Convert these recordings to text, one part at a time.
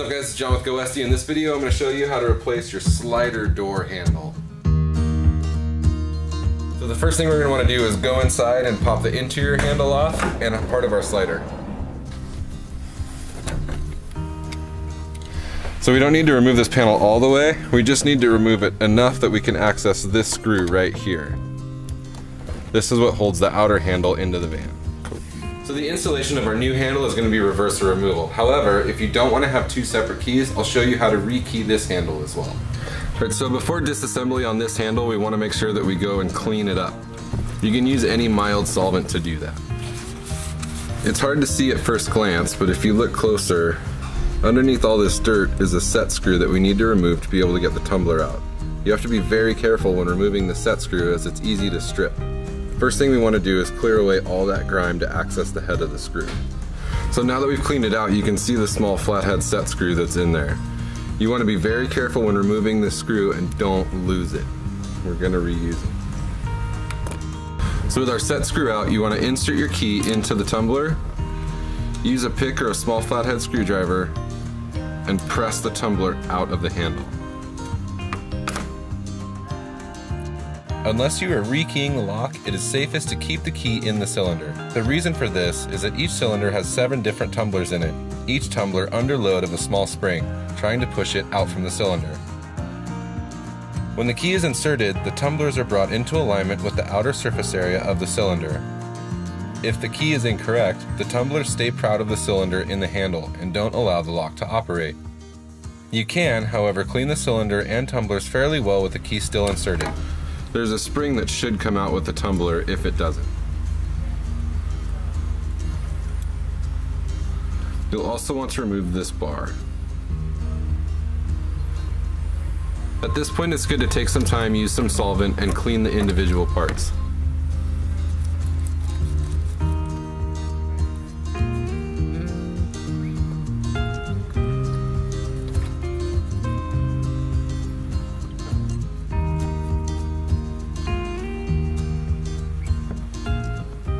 What's up guys, it's John with Go Westy. In this video I'm going to show you how to replace your slider door handle. So the first thing we're going to want to do is go inside and pop the interior handle off and a part of our slider. So we don't need to remove this panel all the way, we just need to remove it enough that we can access this screw right here. This is what holds the outer handle into the van. So the installation of our new handle is going to be reverse removal. However, if you don't want to have two separate keys, I'll show you how to rekey this handle as well. Alright, so before disassembly on this handle, we want to make sure that we go and clean it up. You can use any mild solvent to do that. It's hard to see at first glance, but if you look closer, underneath all this dirt is a set screw that we need to remove to be able to get the tumbler out. You have to be very careful when removing the set screw as it's easy to strip. First thing we want to do is clear away all that grime to access the head of the screw. So now that we've cleaned it out, you can see the small flathead set screw that's in there. You want to be very careful when removing this screw and don't lose it. We're going to reuse it. So with our set screw out, you want to insert your key into the tumbler, use a pick or a small flathead screwdriver, and press the tumbler out of the handle. Unless you are rekeying the lock, it is safest to keep the key in the cylinder. The reason for this is that each cylinder has 7 different tumblers in it, each tumbler under load of a small spring, trying to push it out from the cylinder. When the key is inserted, the tumblers are brought into alignment with the outer surface area of the cylinder. If the key is incorrect, the tumblers stay proud of the cylinder in the handle and don't allow the lock to operate. You can, however, clean the cylinder and tumblers fairly well with the key still inserted. There's a spring that should come out with the tumbler if it doesn't. You'll also want to remove this bar. At this point it's good to take some time, use some solvent, and clean the individual parts.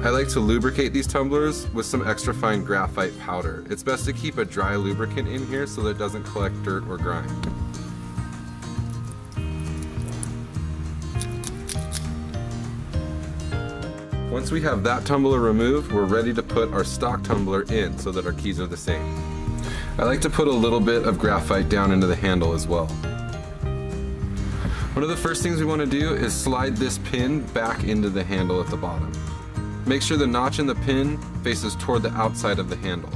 I like to lubricate these tumblers with some extra fine graphite powder. It's best to keep a dry lubricant in here so that it doesn't collect dirt or grime. Once we have that tumbler removed, we're ready to put our stock tumbler in so that our keys are the same. I like to put a little bit of graphite down into the handle as well. One of the first things we want to do is slide this pin back into the handle at the bottom. Make sure the notch in the pin faces toward the outside of the handle.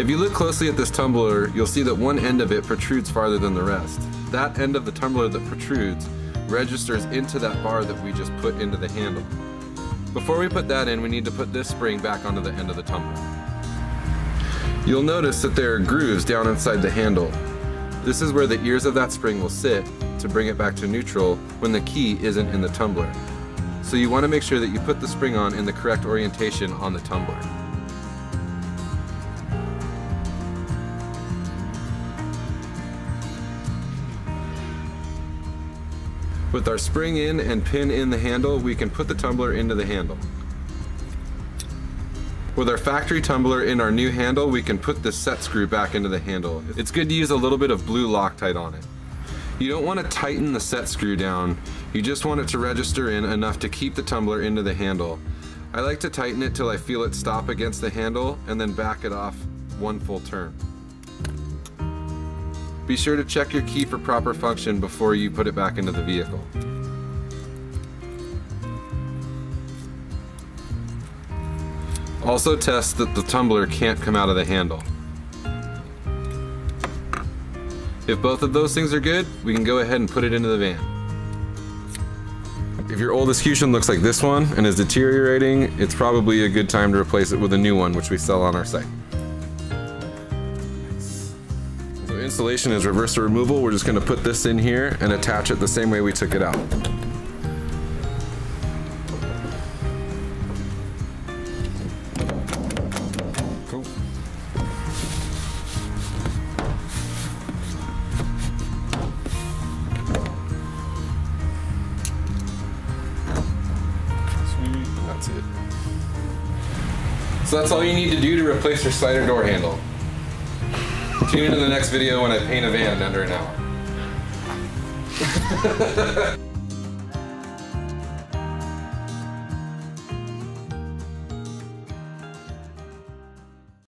If you look closely at this tumbler, you'll see that one end of it protrudes farther than the rest. That end of the tumbler that protrudes registers into that bar that we just put into the handle. Before we put that in, we need to put this spring back onto the end of the tumbler. You'll notice that there are grooves down inside the handle. This is where the ears of that spring will sit to bring it back to neutral when the key isn't in the tumbler. So you want to make sure that you put the spring on in the correct orientation on the tumbler. With our spring in and pin in the handle, we can put the tumbler into the handle. With our factory tumbler in our new handle, we can put this set screw back into the handle. It's good to use a little bit of blue Loctite on it. You don't want to tighten the set screw down, you just want it to register in enough to keep the tumbler into the handle. I like to tighten it till I feel it stop against the handle and then back it off one full turn. Be sure to check your key for proper function before you put it back into the vehicle. Also test that the tumbler can't come out of the handle. If both of those things are good, we can go ahead and put it into the van. If your old Escutcheon looks like this one and is deteriorating, it's probably a good time to replace it with a new one, which we sell on our site. So installation is reverse removal. We're just going to put this in here and attach it the same way we took it out. That's it. So that's all you need to do to replace your slider door handle. Tune into the next video when I paint a van in under an hour.